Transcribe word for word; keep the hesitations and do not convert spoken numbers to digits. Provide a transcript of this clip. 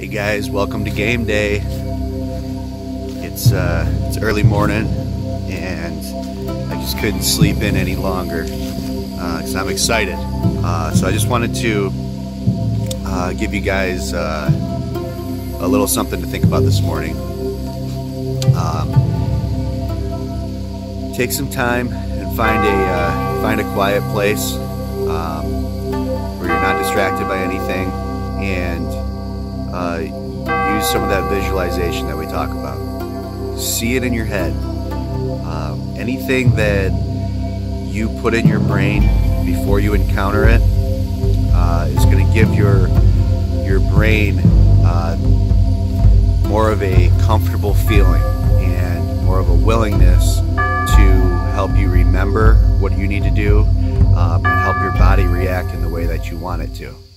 Hey guys, welcome to game day. It's uh, it's early morning, and I just couldn't sleep in any longer because uh, I'm excited. Uh, so I just wanted to uh, give you guys uh, a little something to think about this morning. Um, take some time and find a uh, find a quiet place um, where you're not distracted by anything, and Uh, use some of that visualization that we talk about. See it in your head. Um, anything that you put in your brain before you encounter it uh, is going to give your your brain uh, more of a comfortable feeling and more of a willingness to help you remember what you need to do um, and help your body react in the way that you want it to.